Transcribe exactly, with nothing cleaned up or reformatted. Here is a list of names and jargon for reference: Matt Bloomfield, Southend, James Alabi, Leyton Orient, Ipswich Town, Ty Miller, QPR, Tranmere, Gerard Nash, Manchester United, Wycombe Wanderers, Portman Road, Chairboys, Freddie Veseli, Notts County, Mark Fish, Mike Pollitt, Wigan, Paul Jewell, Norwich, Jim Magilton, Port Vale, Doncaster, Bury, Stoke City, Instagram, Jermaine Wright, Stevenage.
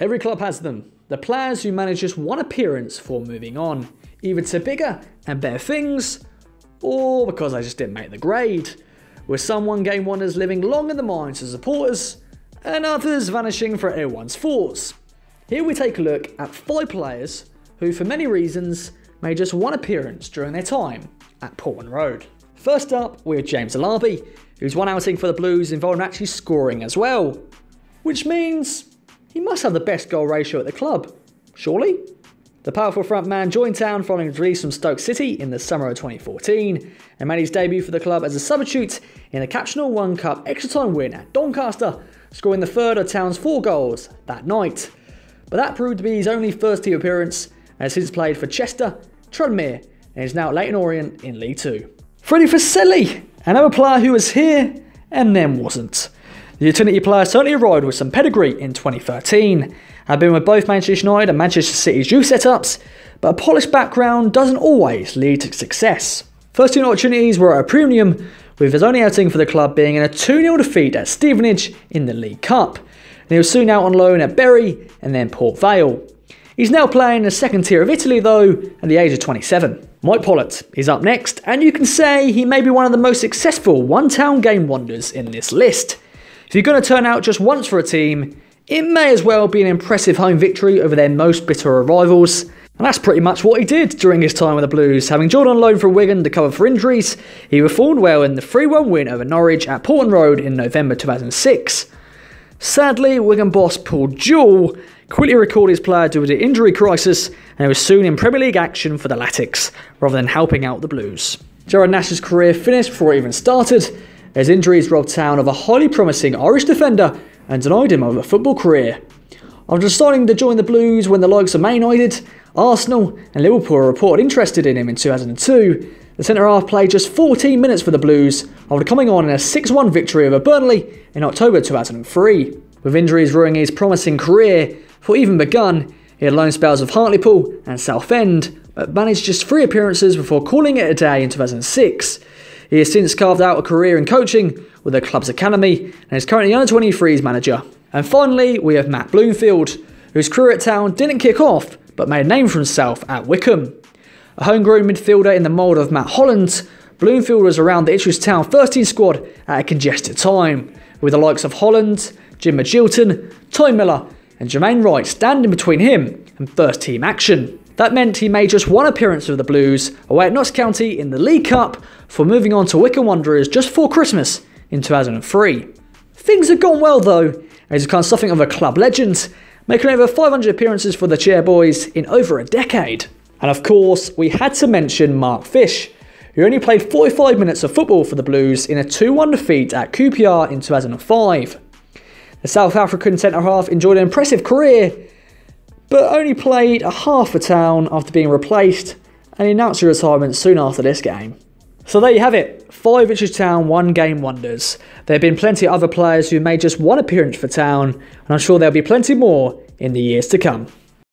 Every club has them. The players who manage just one appearance before moving on, either to bigger and better things, or because they just didn't make the grade, with some one-game wonders living long in the minds of supporters, and others vanishing for everyone's thoughts. Here we take a look at five players who, for many reasons, made just one appearance during their time at Portman Road. First up, we have James Alabi, whose one outing for the Blues involved in actually scoring as well, which means he must have the best goal ratio at the club, surely? The powerful front man joined town following his release from Stoke City in the summer of twenty fourteen and made his debut for the club as a substitute in the Capital One Cup extra time win at Doncaster, scoring the third of Town's four goals that night. But that proved to be his only first-team appearance, and has since played for Chester, Tranmere, and is now at Leyton Orient in League Two. Freddie Veseli, another player who was here and then wasn't. The utility player certainly arrived with some pedigree in twenty thirteen, had been with both Manchester United and Manchester City's youth setups, but a polished background doesn't always lead to success. First team opportunities were at a premium, with his only outing for the club being in a two nil defeat at Stevenage in the League Cup, and he was soon out on loan at Bury and then Port Vale. He's now playing in the second tier of Italy though, at the age of twenty-seven. Mike Pollitt is up next, and you can say he may be one of the most successful one-town game wonders in this list. If you're going to turn out just once for a team, it may as well be an impressive home victory over their most bitter rivals, and that's pretty much what he did during his time with the Blues. Having joined on loan from Wigan to cover for injuries, he performed well in the three one win over Norwich at Portman Road in November two thousand six. Sadly, Wigan boss Paul Jewell quickly recalled his player due to the injury crisis, and was soon in Premier League action for the Latics, rather than helping out the Blues. Gerard Nash's career finished before it even started, as injuries robbed Town of a highly promising Irish defender and denied him of a football career. After deciding to join the Blues when the likes of Man United, Arsenal and Liverpool were reported interested in him in two thousand two, the centre-half played just fourteen minutes for the Blues after coming on in a six one victory over Burnley in October two thousand three. With injuries ruining his promising career before even begun, he had loan spells of Hartlepool and Southend, but managed just three appearances before calling it a day in two thousand six. He has since carved out a career in coaching with the club's academy and is currently under twenty-threes manager. And finally, we have Matt Bloomfield, whose career at Town didn't kick off but made a name for himself at Wycombe. A homegrown midfielder in the mould of Matt Holland, Bloomfield was around the Ipswich Town first team squad at a congested time, with the likes of Holland, Jim Magilton, Ty Miller and Jermaine Wright standing between him and first team action. That meant he made just one appearance with the Blues away at Notts County in the League Cup before moving on to Wycombe Wanderers just before Christmas in two thousand three. Things have gone well though, as he's become something of a club legend, making over five hundred appearances for the Chairboys in over a decade. And of course, we had to mention Mark Fish, who only played forty-five minutes of football for the Blues in a two one defeat at Q P R in two thousand five. The South African centre-half enjoyed an impressive career, but only played a half for Town after being replaced, and he announced his retirement soon after this game. So there you have it, five Ipswich Town one game wonders. There have been plenty of other players who made just one appearance for Town, and I'm sure there will be plenty more in the years to come.